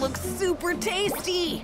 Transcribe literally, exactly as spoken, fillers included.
looks super tasty!